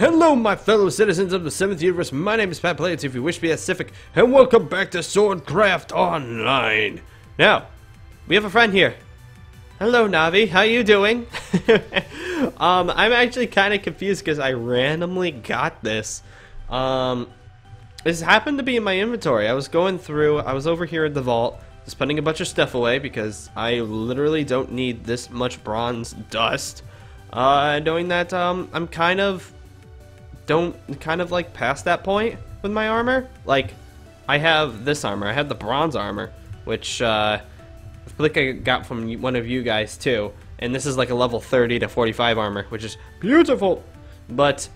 Hello my fellow citizens of the 7th universe, my name is Pat Playet, if you wish to be specific, and welcome back to SwordCraft Online. Now, we have a friend here. Hello Navi, how you doing? I'm actually kind of confused because I randomly got this. This happened to be in my inventory. I was over here at the vault, just putting a bunch of stuff away because I literally don't need this much bronze dust. Knowing that, I'm kind of... like past that point with my armor. Like, I have this armor. I had the bronze armor, which like I got from one of you guys too. And this is like a level 30 to 45 armor, which is beautiful. But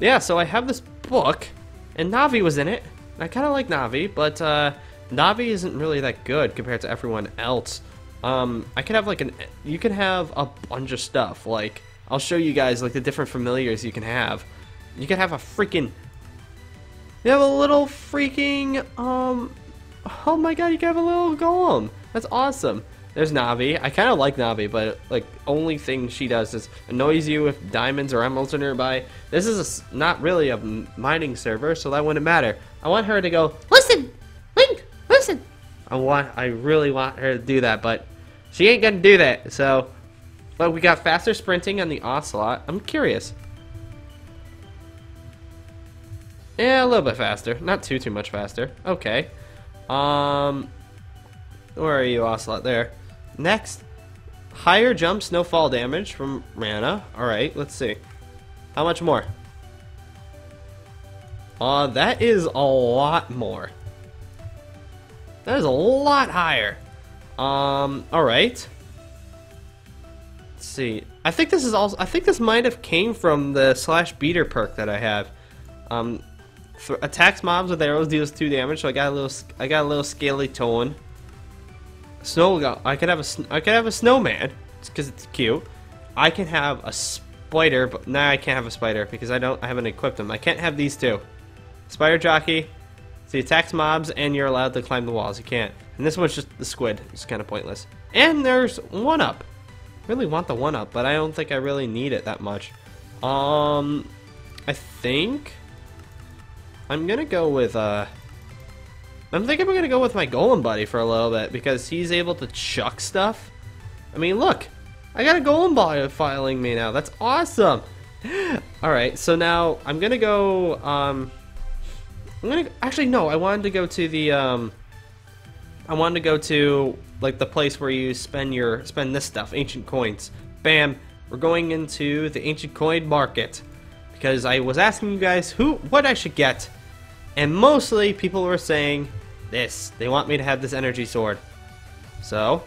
yeah, so I have this book, and Navi was in it. I kind of like Navi, but Navi isn't really that good compared to everyone else. I could have like you can have a bunch of stuff. Like, I'll show you guys like the different familiars you can have. You could have a freaking... You have a little freaking... Oh my god, you can have a little golem. That's awesome. There's Navi. I kind of like Navi, but like only thing she does is annoys you if diamonds or emeralds are nearby. This is not really a mining server, so that wouldn't matter. I want her to go, "Listen! Link, listen!" I really want her to do that, but she ain't gonna do that. So, but we got faster sprinting on the ocelot. I'm curious. Yeah, a little bit faster. Not too much faster. Okay. Where are you, ocelot? There. Next. Higher jumps, no fall damage from Rana. Alright, let's see. How much more? That is a lot more. That is a lot higher. Alright. Let's see. I think this is also... I think this might have came from the slash beater perk that I have. Attacks mobs with arrows, deals 2 damage. So I got a little scaly tone. I could have a snowman because it's cute. I can have a spider, but nah, I can't have a spider because I haven't equipped them. I can't have these two. Spider jockey. So he attacks mobs, and you're allowed to climb the walls. You can't. And this one's just the squid. It's kind of pointless. And there's 1-up. Really want the 1-up, but I don't think I really need it that much. I think. I'm gonna go with my golem buddy for a little bit because he's able to chuck stuff. I mean, look, I got a golem buddy filing me now. That's awesome. All right, so now I'm gonna go. Actually no. I wanted to go to the. I wanted to go to like the place where you spend this stuff, ancient coins. Bam. We're going into the ancient coin market because I was asking you guys what I should get. And mostly people were saying this. They want me to have this energy sword. So,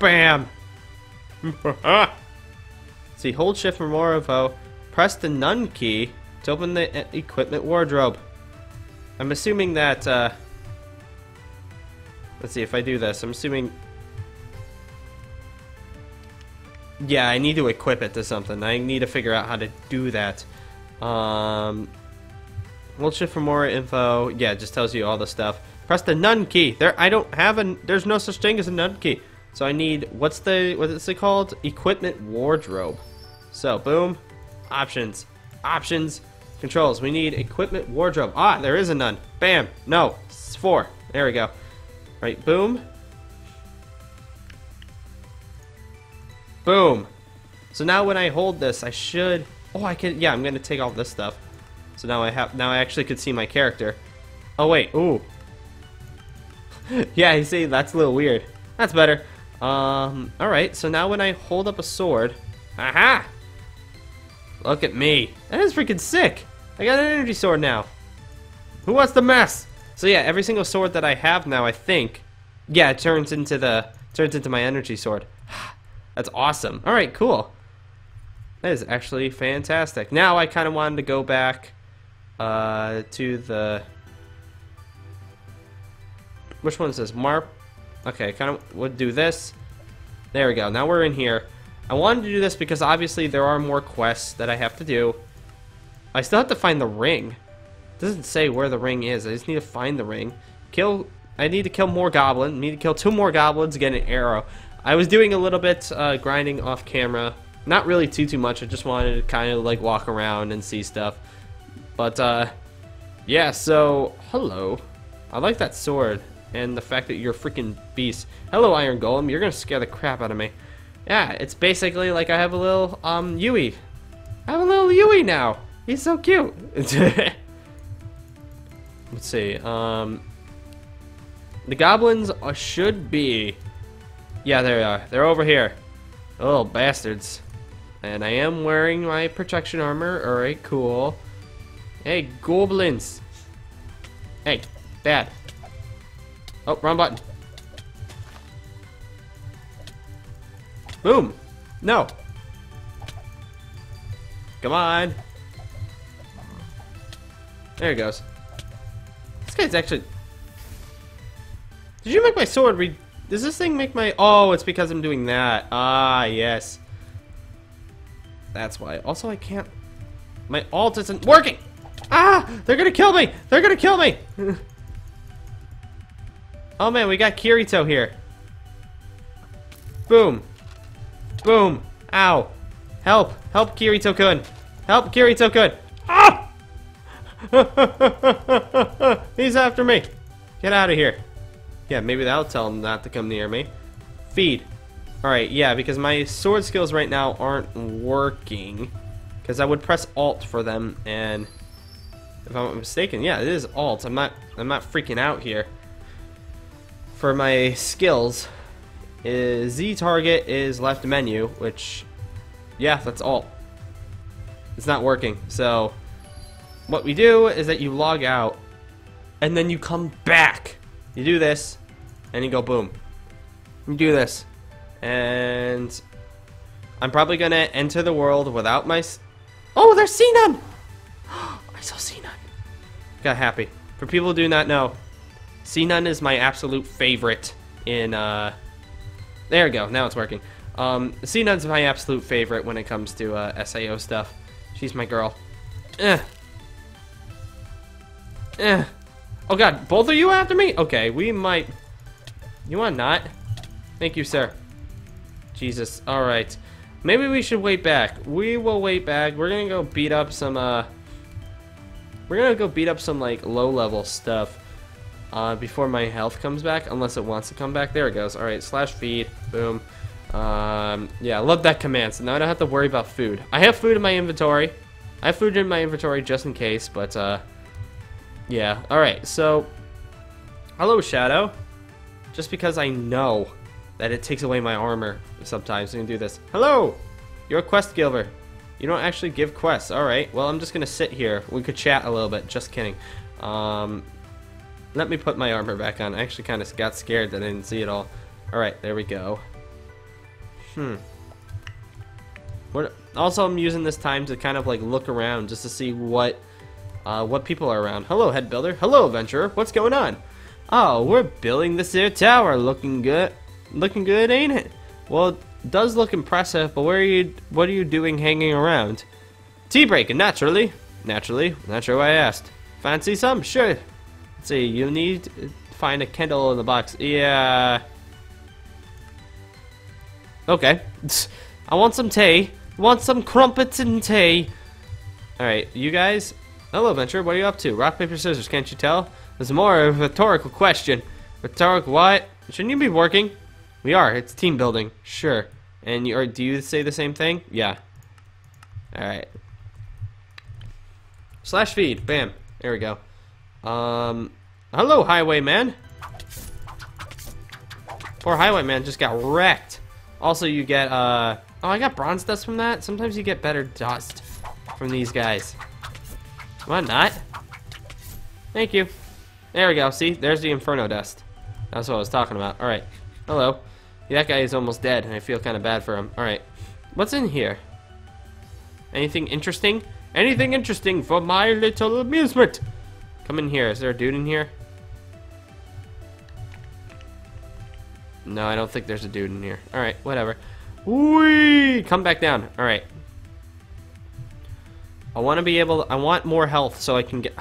bam! See, hold shift for more info. Press the none key to open the equipment wardrobe. I'm assuming that. Let's see if I do this. I'm assuming. Yeah, I need to equip it to something. I need to figure out how to do that. Hold shift for more info. Yeah, it just tells you all the stuff. Press the none key. There's no such thing as a none key. So I need, what is it called? Equipment wardrobe. So, boom. Options. Options. Controls. We need equipment wardrobe. There is a none. Bam. No. It's 4. There we go. Right, boom. Boom. So now when I hold this, I should, I'm gonna take all this stuff. So now I actually could see my character. Oh wait, ooh. Yeah, you see, that's a little weird. That's better. Alright, so now when I hold up a sword, aha! Look at me. That is freaking sick. I got an energy sword now. Who wants the mess? So yeah, every single sword that I have now, I think, yeah, it turns into my energy sword. That's awesome. Alright, cool. That is actually fantastic. Now I kinda wanted to go back. To the... Which one is this? Marp? Okay, kind of would do this. There we go. Now we're in here. I wanted to do this because obviously there are more quests that I have to do. I still have to find the ring. It doesn't say where the ring is. I just need to find the ring. I need to kill more goblins. I need to kill 2 more goblins to get an arrow. I was doing a little bit grinding off camera Not really too much. I just wanted to kind of like walk around and see stuff. But yeah, so hello. I like that sword and the fact that you're a freaking beast. Hello, Iron Golem. You're gonna scare the crap out of me. Yeah, it's basically like I have a little Yui. I have a little Yui now. He's so cute. Let's see. The goblins should be. Yeah, there they are. They're over here. Oh, bastards. And I am wearing my protection armor. Alright, cool. Hey, goblins. Hey, bad. Oh, wrong button. Boom. No. Come on. There it goes. This guy's actually... Did you make my sword read... Does this thing make my... Oh, it's because I'm doing that. Ah, yes. That's why. Also, I can't... My alt isn't working! Ah! They're gonna kill me! They're gonna kill me! Oh, man, we got Kirito here. Boom. Boom. Ow. Help. Help, Kirito-kun. Help, Kirito-kun. Ah! He's after me. Get out of here. Yeah, maybe that'll tell him not to come near me. Feed. Alright, yeah, because my sword skills right now aren't working. Because I would press Alt for them, and if I'm not mistaken, yeah, it is Alt. I'm not freaking out here. For my skills, is Z target is left menu, which, yeah, that's Alt. It's not working, so what we do is that you log out, and then you come back. You do this, and you go boom. You do this, and I'm probably going to enter the world without my... Oh, there's C-None! I saw C-None. Got happy. For people who do not know, C-None is my absolute favorite in... There we go, now it's working. C-None's my absolute favorite when it comes to SAO stuff. She's my girl. Ugh. Ugh. Oh god, both of you after me? Okay, we might... You want not? Thank you, sir. Jesus, alright. Maybe we should wait back. We will wait back. We're gonna go beat up some, We're gonna go beat up some, like, low-level stuff. Before my health comes back. Unless it wants to come back. There it goes. Alright, slash feed. Boom. Yeah, I love that command. So now I don't have to worry about food. I have food in my inventory. I have food in my inventory just in case, but, yeah, alright, so... Hello, Shadow. Just because I know that it takes away my armor sometimes, I'm gonna do this. Hello! You're a quest giver. You don't actually give quests. Alright, well, I'm just gonna sit here. We could chat a little bit. Just kidding. Let me put my armor back on. I actually kind of got scared that I didn't see it all. Alright, there we go. Also, I'm using this time to kind of, like, look around just to see what people are around. Hello, head builder. Hello, adventurer. What's going on? Oh, we're building this here tower. Looking good. Looking good, ain't it? Well, it does look impressive, but where are you? What are you doing hanging around? Tea break, naturally. Naturally. Not sure why I asked. Fancy some? Sure. Let's see. You need to find a candle in the box. Yeah. Okay. I want some tea. I want some crumpets and tea. Alright, you guys... Hello, adventurer. What are you up to? Rock, paper, scissors. Can't you tell? There's more of a rhetorical question. Rhetorical what? Shouldn't you be working? We are. It's team building. Sure. And you, or do you say the same thing? Yeah. Alright. Slash feed. Bam. There we go. Hello, highwayman. Poor highwayman just got wrecked. Also, you get, Oh, I got bronze dust from that? Sometimes you get better dust from these guys. Why not? Thank you. There we go. See? There's the Inferno Dust. That's what I was talking about. Alright. Hello. Yeah, that guy is almost dead, and I feel kind of bad for him. Alright. What's in here? Anything interesting? Anything interesting for my little amusement? Come in here. Is there a dude in here? No, I don't think there's a dude in here. Alright, whatever. Whee! Come back down. Alright. I want to be able to, I want more health so I can get...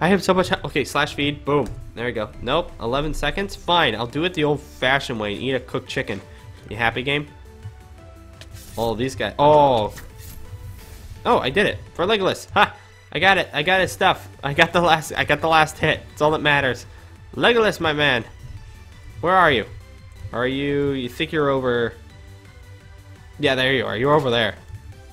I have so much health. Okay, slash feed. Boom. There we go. Nope. 11 seconds. Fine. I'll do it the old-fashioned way and eat a cooked chicken. You happy, game? All these guys. Oh. Oh, I did it for Legolas. Ha! I got it. I got his stuff. I got the last hit. It's all that matters. Legolas, my man. Where are you? Are you? You think you're over? Yeah, there you are. You're over there.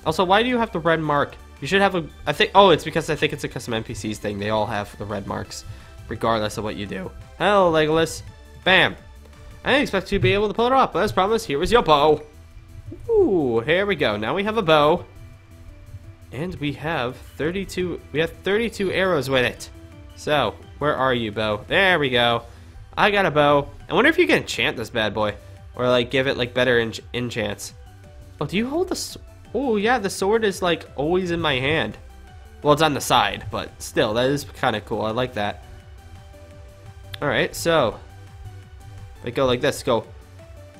Also, why do you have the red mark? You should have a. I think. Oh, it's because I think it's a custom NPCs thing. They all have the red marks, regardless of what you do. Hello, Legolas. Bam. I didn't expect you to be able to pull it off, but as promised, here is your bow. Ooh, here we go. Now we have a bow, and we have 32. We have 32 arrows with it. So, where are you, bow? There we go. I got a bow. I wonder if you can enchant this bad boy, or like give it like better enchants. Oh, do you hold the? Oh yeah, the sword is like always in my hand. Well, it's on the side, but still, that is kind of cool. I like that. All right, so we go like this. Go.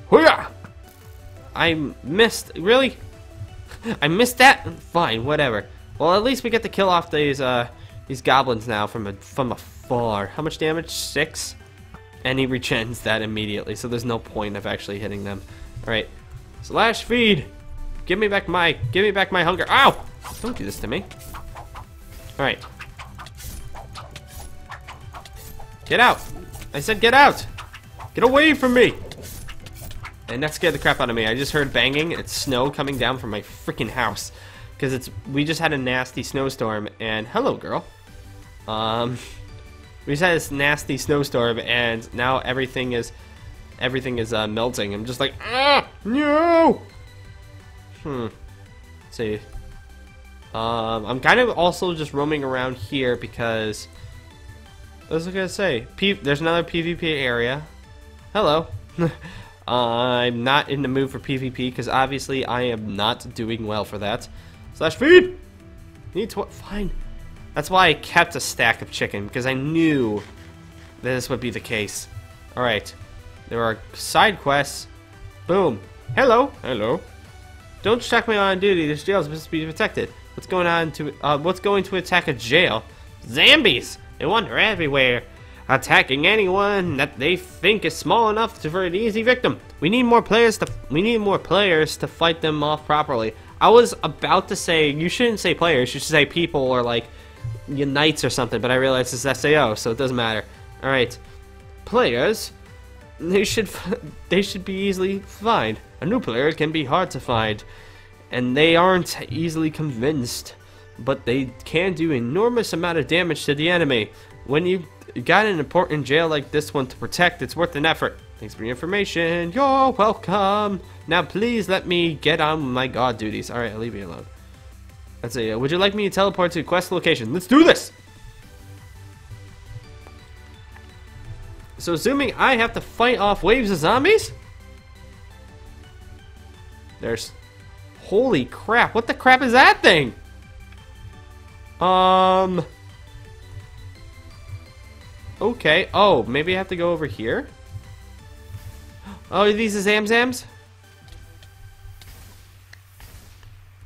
Hooyah! I missed. Really? I missed that. Fine, whatever. Well, at least we get to kill off these goblins now from afar. How much damage? 6. And he regens that immediately, so there's no point of actually hitting them. All right. Slash feed. Give me back my hunger. Ow! Don't do this to me. All right. Get out! I said get out! Get away from me! And that scared the crap out of me. I just heard banging. It's snow coming down from my freaking house. Because we just had a nasty snowstorm. And hello, girl. We just had this nasty snowstorm, and now everything is melting. I'm just like, ah, no. See. I'm kind of also just roaming around here because. What was I gonna say? There's another PvP area. Hello. I'm not in the mood for PvP because obviously I am not doing well for that. Slash feed. Need what? Fine. That's why I kept a stack of chicken, because I knew this would be the case. Alright. There are side quests. Boom. Hello. Hello. Don't check me on duty. This jail is supposed to be protected. What's going to attack a jail? Zombies! They wander everywhere, attacking anyone that they think is small enough for an easy victim. We need more players to fight them off properly. I was about to say you shouldn't say players, you should say people or like Unites or something, but I realized it's SAO, so it doesn't matter. All right, players, they should be easily find. A new player can be hard to find, and they aren't easily convinced, but they can do enormous amount of damage to the enemy. When you got an important jail like this one to protect, it's worth an effort. Thanks for your information. You're welcome. Now please let me get on my guard duties. All right, I'll leave you alone. Let's see, would you like me to teleport to quest location? Let's do this! So assuming I have to fight off waves of zombies? There's... Holy crap, what the crap is that thing? Okay, oh, maybe I have to go over here? Oh, are these the Zam Zams?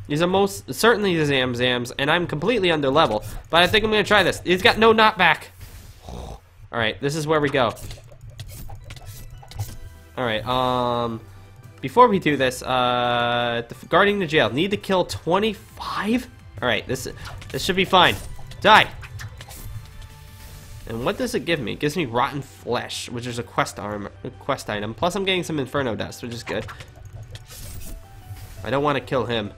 These are most certainly the Zam Zams, and I'm completely under level. But I think I'm gonna try this. It's got no knockback. All right, this is where we go. All right. Before we do this, guarding the jail. Need to kill 25. All right, this should be fine. Die. And what does it give me? It gives me rotten flesh, which is a quest item. Plus, I'm getting some inferno dust, which is good. I don't want to kill him.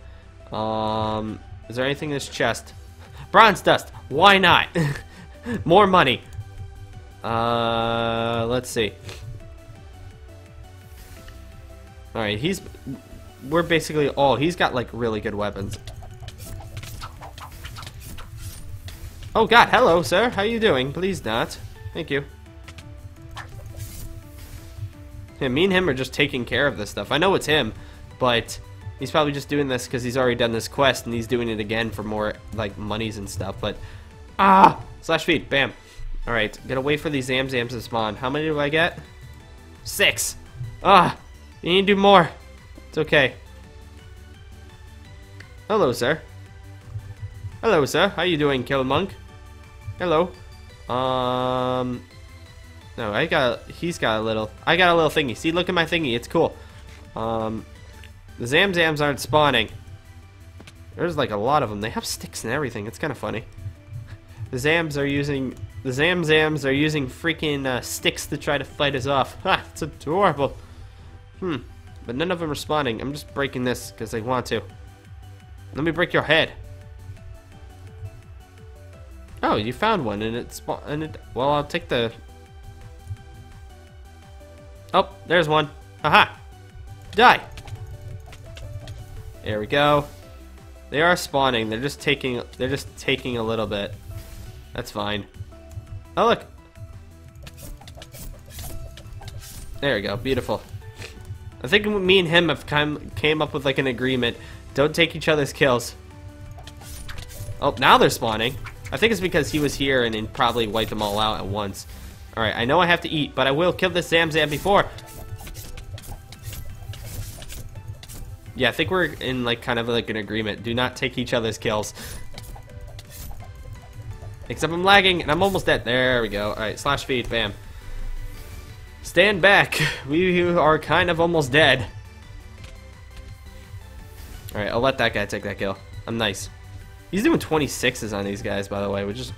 Is there anything in this chest? Bronze dust. Why not? More money. Let's see. All right, we're basically all. He's got like really good weapons. Oh God, hello, sir. How you doing? Please not. Thank you. Yeah, me and him are just taking care of this stuff. I know it's him, but. He's probably just doing this because he's already done this quest, and he's doing it again for more, like, monies and stuff, but... Ah! Slash feed. Bam. Alright, gotta wait for these Zam Zams to spawn. How many do I get? 6! Ah! You need to do more. It's okay. Hello, sir. Hello, sir. How you doing, Killmonk? Hello. No, he's got a little... I got a little thingy. See, look at my thingy. It's cool. The Zam Zams aren't spawning. There's like a lot of them. They have sticks and everything. It's kind of funny. The Zam Zams are using freaking sticks to try to fight us off. Ha! It's adorable. But none of them are spawning. I'm just breaking this because I want to. Let me break your head. Oh, you found one and it spawned. And it, well, I'll take the. Oh, there's one. Aha! Die! There we go. They are spawning. They're just taking a little bit. That's fine. Oh look. There we go. Beautiful. I think me and him have came up with like an agreement. Don't take each other's kills. Oh, now they're spawning. I think it's because he was here and then probably wiped them all out at once. Alright, I know I have to eat, but I will kill this Zam Zam before. Yeah, I think we're in like kind of like an agreement. Do not take each other's kills. Except I'm lagging and I'm almost dead. There we go. Alright, slash feed, bam. Stand back. We are kind of almost dead. Alright, I'll let that guy take that kill. I'm nice. He's doing 26s on these guys, by the way, which is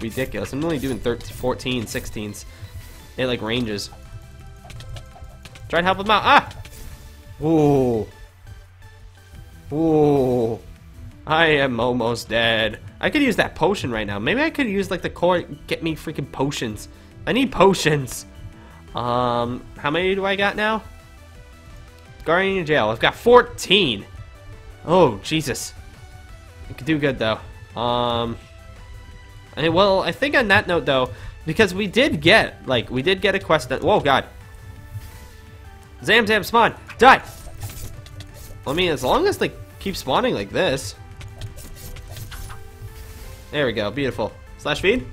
ridiculous. I'm only doing 13, 14, 16s. They like ranges. Try to help him out. Ah! Ooh. Ooh. I am almost dead. I could use that potion right now. Maybe I could use like the core. Get me freaking potions. I need potions. How many do I got now? Guardian in jail. I've got 14. Oh, Jesus. I could do good though. Well, I think on that note though, because we did get a quest that. Whoa, God. Zam Zam spawn. Die. I mean, as long as like keep spawning like this. There we go. Beautiful. Slash feed.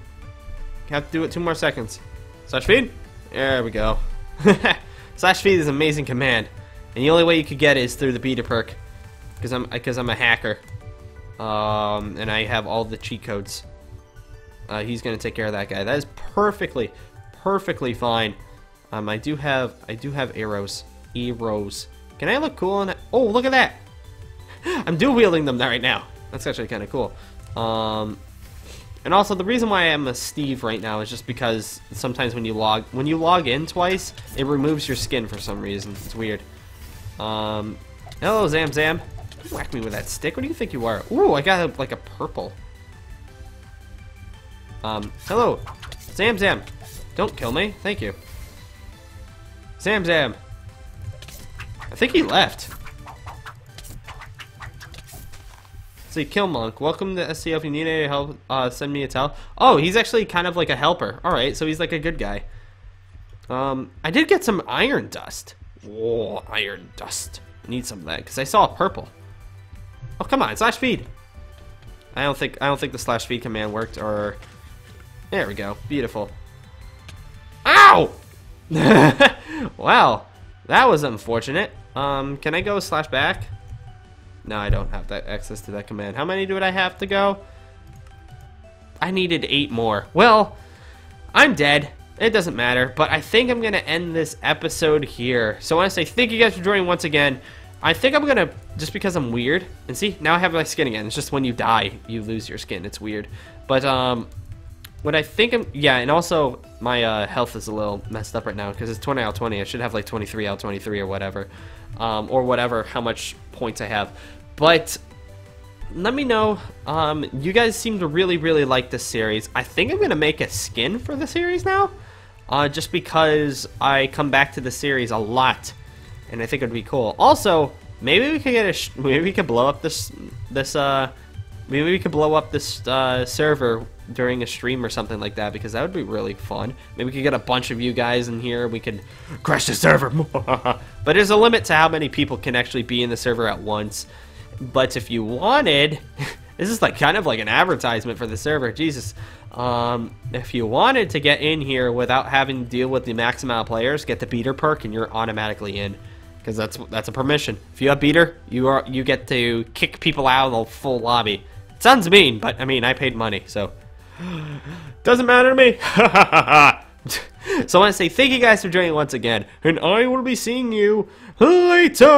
Have to do it 2 more seconds. Slash feed. There we go. Slash feed is an amazing command, and the only way you could get it is through the beta perk, because I'm a hacker, and I have all the cheat codes. He's gonna take care of that guy. That is perfectly fine. I do have arrows. Can I look cool in that? Oh, look at that! I'm dual wielding them right now. That's actually kind of cool. And also the reason why I'm a Steve right now is just because sometimes when you log in twice, it removes your skin for some reason. It's weird. Hello, Zam Zam. Don't whack me with that stick. What do you think you are? Ooh, I got like a purple. Hello, Zam Zam. Don't kill me. Thank you, Zam Zam. I think he left. Killmonk, welcome to SCO. If you need any help, send me a tell. Oh, he's actually kind of like a helper. Alright, so he's like a good guy. I did get some iron dust. Oh, iron dust. I need some of that because I saw a purple. Oh, come on, slash feed. I don't think the slash feed command worked. Or there we go, beautiful. Ow! Wow, that was unfortunate. Can I go slash back? No, I don't have that access to that command. How many do I have to go? I needed 8 more. Well, I'm dead. It doesn't matter. But I think I'm going to end this episode here. So I want to say thank you guys for joining once again. I think I'm going to, just because I'm weird. And see, now I have my skin again. It's just when you die, you lose your skin. It's weird. But what I think I'm, yeah, and also my health is a little messed up right now because it's 20 out of 20. I should have like 23 out of 23 or whatever. Or whatever, how much points I have. But let me know, you guys seem to really like this series. I think I'm going to make a skin for the series now, just because I come back to the series a lot, and I think it would be cool. Also, maybe we could get maybe we could blow up this server during a stream or something like that, because that would be really fun. Maybe we could get a bunch of you guys in here. We could crash the server. But there's a limit to how many people can actually be in the server at once. But if you wanted, this is like kind of like an advertisement for the server. Jesus. If you wanted to get in here without having to deal with the max amount of players, get the beater perk and you're automatically in, because that's a permission. If you have beater, you get to kick people out of the full lobby. It sounds mean, but I mean, I paid money, so doesn't matter to me. So I want to say thank you guys for joining once again, and I will be seeing you later.